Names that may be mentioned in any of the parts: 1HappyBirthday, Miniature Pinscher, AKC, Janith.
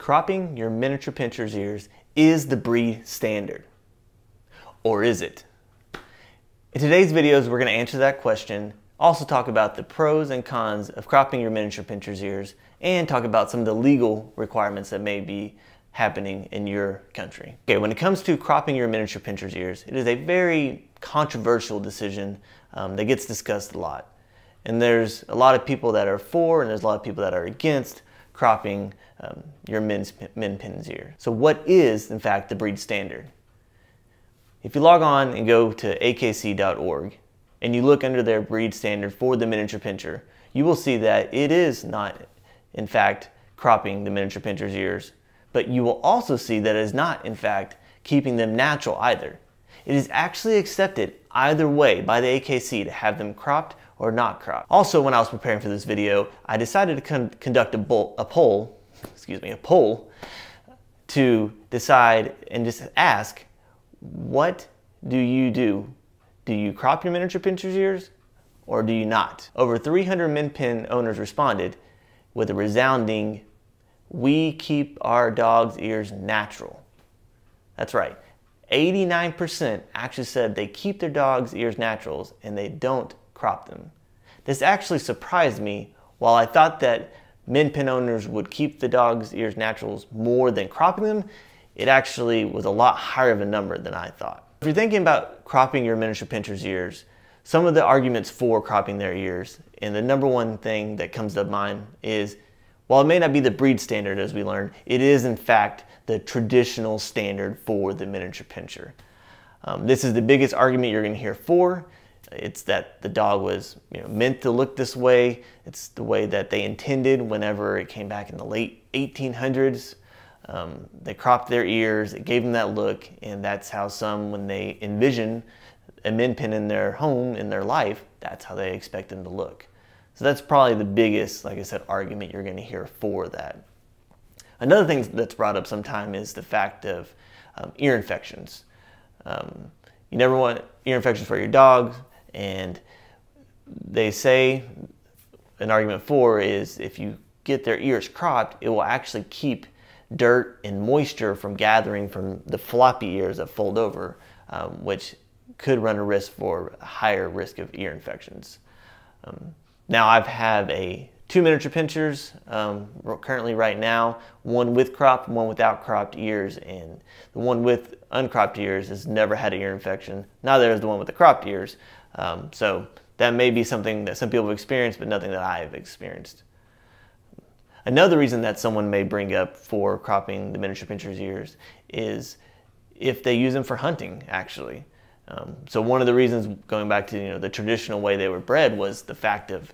Cropping your miniature pinscher's ears is the breed standard. Or is it? In today's videos, we're going to answer that question, also talk about the pros and cons of cropping your miniature pinscher's ears, and talk about some of the legal requirements that may be happening in your country. Okay, when it comes to cropping your miniature pinscher's ears, it is a very controversial decision that gets discussed a lot. And there's a lot of people that are for, and there's a lot of people that are against cropping your min pin's ear. So what is, in fact, the breed standard? If you log on and go to akc.org and you look under their breed standard for the miniature pinscher, you will see that it is not, in fact, cropping the miniature pinscher's ears, but you will also see that it is not, in fact, keeping them natural either. It is actually accepted either way by the AKC to have them cropped or not cropped. Also, when I was preparing for this video, I decided to conduct a poll to decide and just ask, what do you do? Do you crop your miniature pinscher's ears or do you not? Over 300 min pin owners responded with a resounding, "We keep our dog's ears natural." That's right. 89% actually said they keep their dog's ears naturals and they don't crop them. This actually surprised me. While I thought that min pin owners would keep the dog's ears naturals more than cropping them, it actually was a lot higher of a number than I thought. If you're thinking about cropping your miniature pinscher's ears, some of the arguments for cropping their ears, and the number one thing that comes to mind is, while it may not be the breed standard as we learned, it is in fact the traditional standard for the miniature pinscher. This is the biggest argument you're going to hear for. It's that the dog was meant to look this way. It's the way that they intended whenever it came back in the late 1800s. They cropped their ears, it gave them that look, and that's how some, when they envision a min pin in their home, in their life, that's how they expect them to look. So that's probably the biggest, like I said, argument you're going to hear for that. Another thing that's brought up sometimes is the fact of ear infections. You never want ear infections for your dog, and they say an argument for is if you get their ears cropped, it will actually keep dirt and moisture from gathering from the floppy ears that fold over, which could run a risk for a higher risk of ear infections. Now I have two miniature pinschers currently right now, one with cropped, one without cropped ears, and the one with uncropped ears has never had an ear infection. Neither is the one with the cropped ears. So that may be something that some people have experienced, but nothing that I have experienced. Another reason that someone may bring up for cropping the miniature pinscher's ears is if they use them for hunting, actually. So one of the reasons, going back to the traditional way they were bred, was the fact of,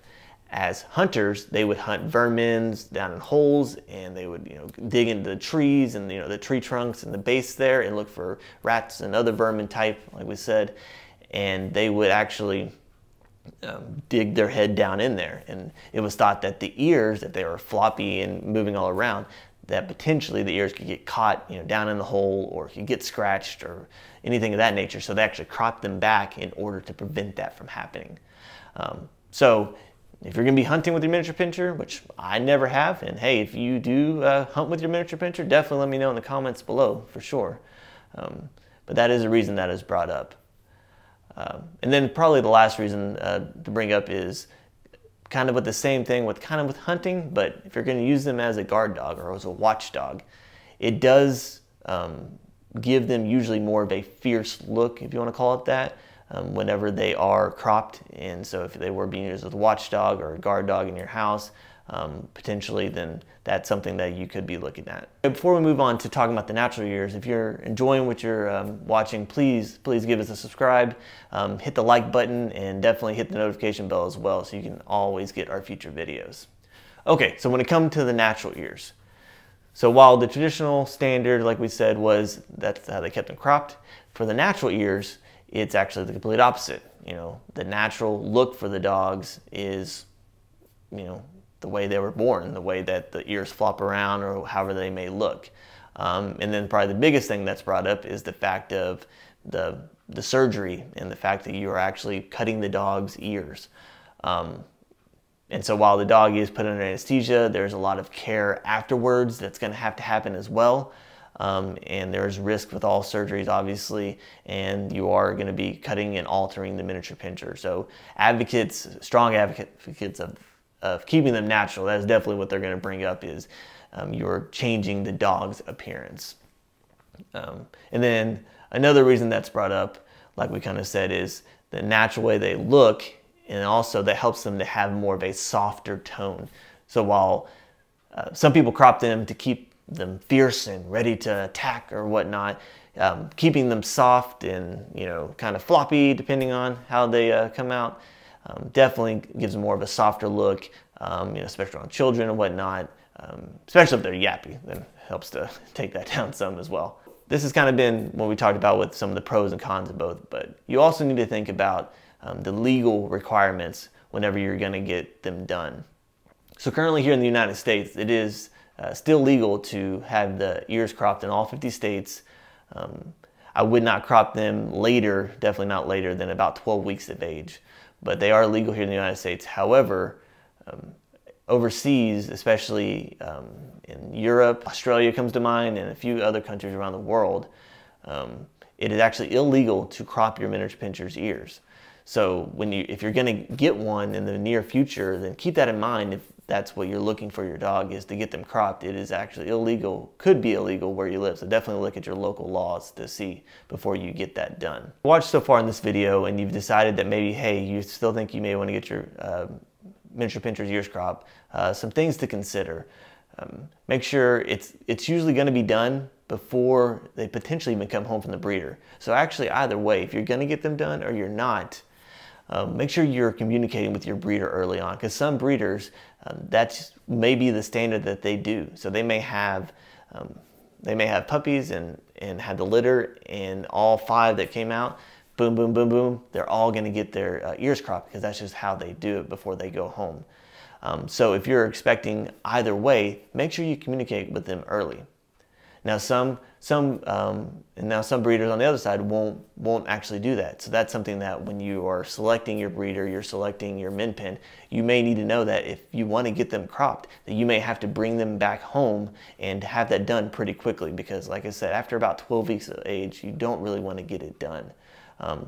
as hunters, they would hunt vermins down in holes, and they would dig into the trees and the tree trunks and the base there and look for rats and other vermin type, like we said, and they would actually dig their head down in there. And it was thought that the ears, if they were floppy and moving all around, that potentially the ears could get caught down in the hole, or could get scratched or anything of that nature. So they actually cropped them back in order to prevent that from happening. So if you're going to be hunting with your miniature pinscher, which I never have, and hey, if you do hunt with your miniature pinscher, definitely let me know in the comments below for sure. But that is a reason that is brought up. And then probably the last reason to bring up is kind of with the same thing with hunting, but if you're going to use them as a guard dog or as a watchdog, it does give them usually more of a fierce look, if you want to call it that, whenever they are cropped. And so if they were being used as a watchdog or a guard dog in your house, potentially, then that's something that you could be looking at. Before we move on to talking about the natural ears, if you're enjoying what you're watching, please give us a subscribe, hit the like button, and definitely hit the notification bell as well so you can always get our future videos. Okay, so when it comes to the natural ears, so while the traditional standard, like we said, was that's how they kept them cropped, for the natural ears, it's actually the complete opposite. The natural look for the dogs is, the way they were born, the way that the ears flop around or however they may look. And then probably the biggest thing that's brought up is the fact of the surgery and the fact that you are actually cutting the dog's ears. And so while the dog is put under anesthesia, there's a lot of care afterwards that's going to have to happen as well. And there's risk with all surgeries, obviously, and you are going to be cutting and altering the miniature pinscher. So advocates, strong advocates of keeping them natural, that's definitely what they're going to bring up, is you're changing the dog's appearance. And then another reason that's brought up, like we kind of said, is the natural way they look, and also that helps them to have more of a softer tone. So while some people crop them to keep them fierce and ready to attack or whatnot, keeping them soft and, you know, kind of floppy depending on how they come out, definitely gives them more of a softer look, you know, especially on children and whatnot, especially if they're yappy, then it helps to take that down some as well. This has kind of been what we talked about with some of the pros and cons of both, but you also need to think about the legal requirements whenever you're going to get them done. So currently here in the United States, it is still legal to have the ears cropped in all 50 states. I would not crop them later, definitely not later than about 12 weeks of age, but they are legal here in the United States. However, overseas, especially in Europe, Australia comes to mind, and a few other countries around the world, it is actually illegal to crop your miniature pinscher's ears. So if you're going to get one in the near future, then keep that in mind. If that's what you're looking for your dog, is to get them cropped, it is actually illegal, could be illegal where you live. So definitely look at your local laws to see before you get that done. Watched so far in this video and you've decided that maybe, hey, you still think you may want to get your miniature pinscher's ears cropped, some things to consider. Make sure it's usually going to be done before they potentially even come home from the breeder. So actually either way, if you're going to get them done or you're not, make sure you're communicating with your breeder early on, because some breeders, that's maybe the standard that they do. So they may have puppies and have the litter, and all 5 that came out, boom, boom, boom, boom, they're all going to get their ears cropped, because that's just how they do it before they go home. So if you're expecting either way, make sure you communicate with them early. Now some breeders on the other side won't actually do that. So that's something that when you are selecting your breeder, you're selecting your min pin, you may need to know that if you want to get them cropped, that you may have to bring them back home and have that done pretty quickly, because like I said, after about 12 weeks of age, you don't really want to get it done.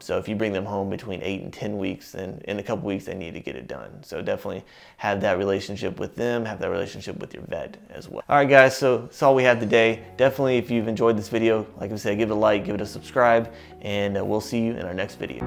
So if you bring them home between 8 and 10 weeks, then in a couple weeks, they need to get it done. So definitely have that relationship with them, have that relationship with your vet as well. All right, guys, so that's all we have today. Definitely, if you've enjoyed this video, like I said, give it a like, give it a subscribe, and we'll see you in our next video.